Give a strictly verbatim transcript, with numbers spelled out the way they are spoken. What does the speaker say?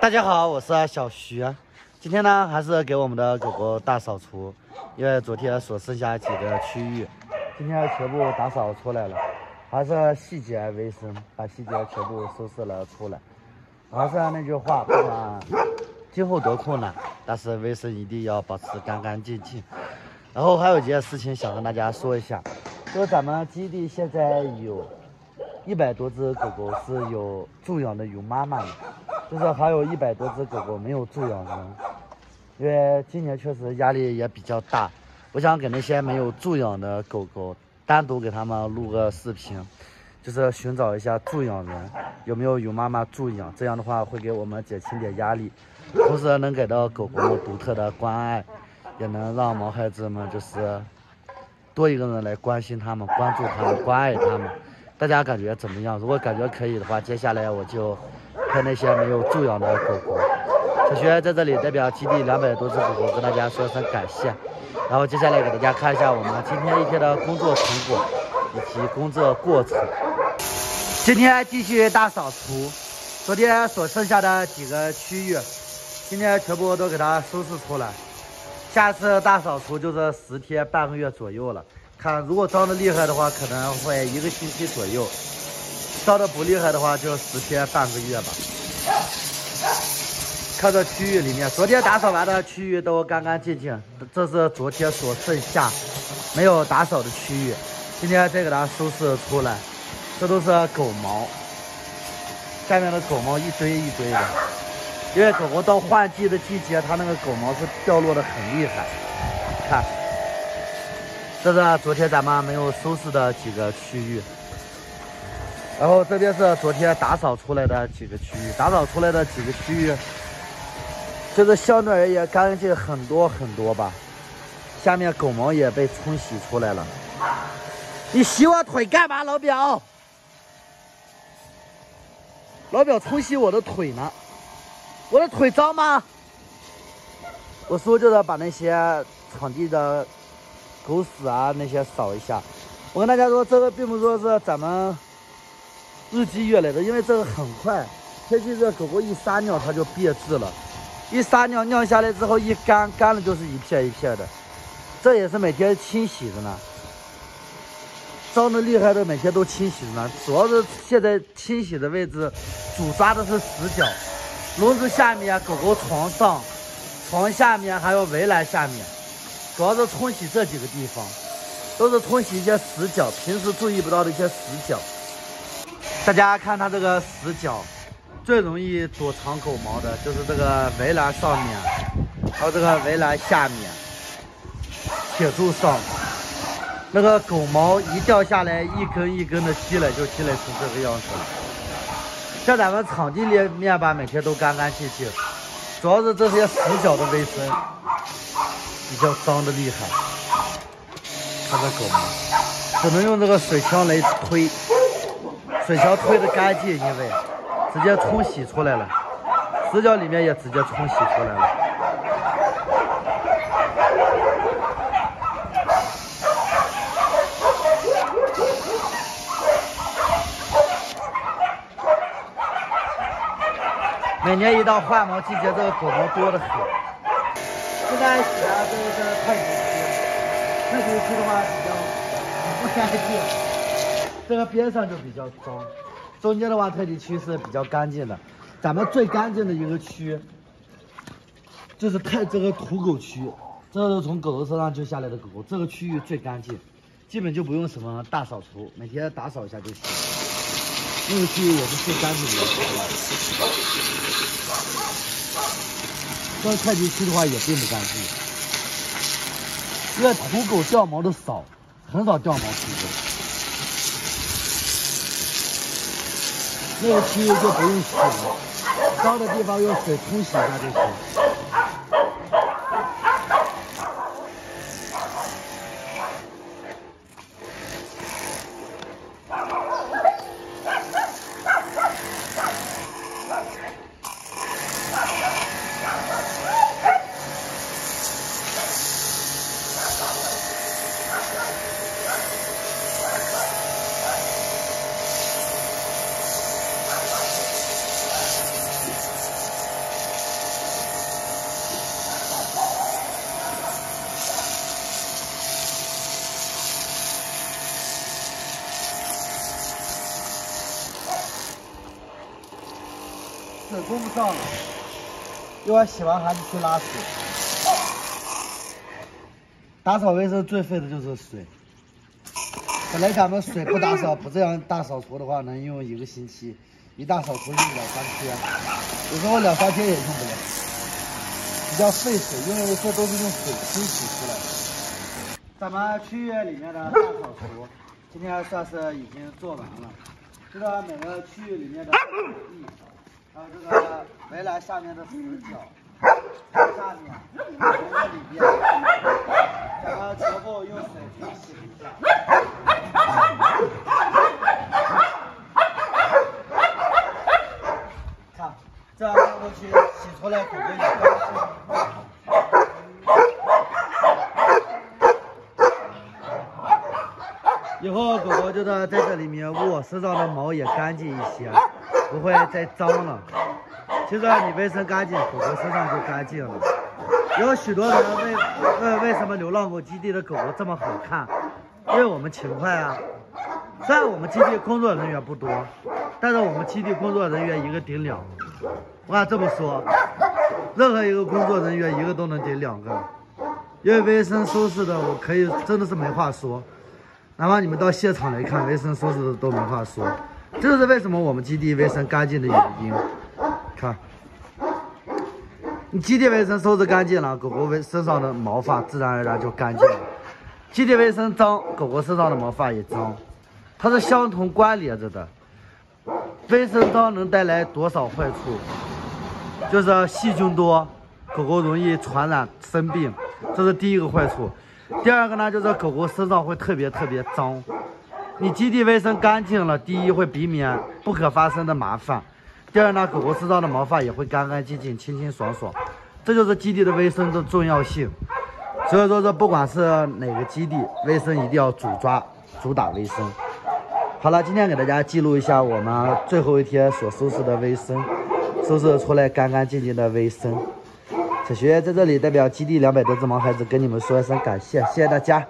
大家好，我是小徐。今天呢，还是给我们的狗狗大扫除，因为昨天所剩下几个区域，今天全部打扫出来了，还是细节为生，把细节全部收拾了出来。还是那句话，不管今后多困难，但是卫生一定要保持干干净净。然后还有一件事情想跟大家说一下，就是咱们基地现在有一百多只狗狗是有助养的有妈妈的，就是还有一百多只狗狗没有助养人，因为今年确实压力也比较大，我想给那些没有助养的狗狗单独给他们录个视频，就是寻找一下助养人有没有有妈妈助养，这样的话会给我们减轻点压力，同时能给到狗狗们独特的关爱，也能让毛孩子们就是多一个人来关心他们、关注他们、关爱他们。大家感觉怎么样？如果感觉可以的话，接下来我就拍那些没有助养的狗狗。小徐在这里代表基地两百多只狗狗跟大家说声感谢，然后接下来给大家看一下我们今天一天的工作成果以及工作过程。今天继续大扫除，昨天所剩下的几个区域，今天全部都给它收拾出来。下次大扫除就是十天半个月左右了。看，如果脏的厉害的话，可能会一个星期左右；脏的不厉害的话，就十天半个月吧。看这区域里面，昨天打扫完的区域都干干净净，这是昨天所剩下没有打扫的区域，今天再给它收拾出来。这都是狗毛，下面的狗毛一堆一堆的，因为狗狗到换季的季节，它那个狗毛是掉落的很厉害。看。这是昨天咱们没有收拾的几个区域，然后这边是昨天打扫出来的几个区域，打扫出来的几个区域，就是相对而言干净很多很多吧。下面狗毛也被冲洗出来了。你洗我腿干嘛，老表？老表冲洗我的腿呢？我的腿脏吗？我叔就是把那些场地的狗屎啊那些扫一下。我跟大家说，这个并不说是咱们日积月累的，因为这个很快，天气热，狗狗一撒尿它就变质了，一撒尿尿下来之后一干，干了就是一片一片的，这也是每天清洗的呢，脏的厉害的每天都清洗的呢，主要是现在清洗的位置主抓的是死角，笼子下面、狗狗床上、床下面还有围栏下面，主要是冲洗这几个地方，都是冲洗一些死角，平时注意不到的一些死角。大家看它这个死角，最容易躲藏狗毛的就是这个围栏上面，还有这个围栏下面、铁柱上，那个狗毛一掉下来，一根一根的积累，就积累成这个样子了。像咱们场地里面吧，每天都干干净净，主要是这些死角的卫生。比较脏的厉害，看这狗毛，只能用这个水枪来推，水枪推的干净，因为直接冲洗出来了，死角里面也直接冲洗出来了。每年一到换毛季节，这个狗毛多得很。现在洗的都是快手机，快手机的话比较不干净，这个边上就比较脏，中间的话特地区是比较干净的。咱们最干净的一个区就是太这个土狗区，这是从狗狗身上救下来的狗狗，这个区域最干净，基本就不用什么大扫除，每天打扫一下就行。那个区域也是最干净的。这个快递区的话也并不干净，因为土狗掉毛的少，很少掉毛土狗。那个区域就不用洗了，脏的地方用水冲洗一下就行。水够不上了，一会儿洗完还得去拉屎。打扫卫生最费的就是水。本来咱们水不打扫，不这样大扫除的话，能用一个星期；一大扫除用两三天，有时候两三天也用不了，比较费水，因为这都是用水清洗出来的。咱们区域里面的大扫除，今天算是已经做完了。 知道每个区域里面的草地，还有这个围栏下面的死角，下面围栏里边，咱们全部用水清洗一下。看，这样放过去洗出来肯定有干净。 以后狗狗就在在这里面卧，身上的毛也干净一些，不会再脏了。其实你卫生干净，狗狗身上就干净了。有许多人问问为什么流浪狗基地的狗狗这么好看，因为我们勤快啊。虽然我们基地工作人员不多，但是我们基地工作人员一个顶两个。我敢这么说，任何一个工作人员一个都能顶两个，因为卫生收拾的，我可以真的是没话说。 哪怕你们到现场来看，卫生收拾的都没话说，这就是为什么我们基地卫生干净的原因。看，你基地卫生收拾干净了，狗狗身上的毛发自然而然就干净了；基地卫生脏，狗狗身上的毛发也脏，它是相同关联着的。卫生脏能带来多少坏处？就是细菌多，狗狗容易传染生病，这是第一个坏处。 第二个呢，就是狗狗身上会特别特别脏。你基地卫生干净了，第一会避免不可发生的麻烦；第二呢，狗狗身上的毛发也会干干净净、清清爽爽。这就是基地的卫生的重要性。所以说，这不管是哪个基地，卫生一定要主抓、主打卫生。好了，今天给大家记录一下我们最后一天所收拾的卫生，收拾出来干干净净的卫生。 小学在这里代表基地两百多只毛孩子跟你们说一声感谢，谢谢大家。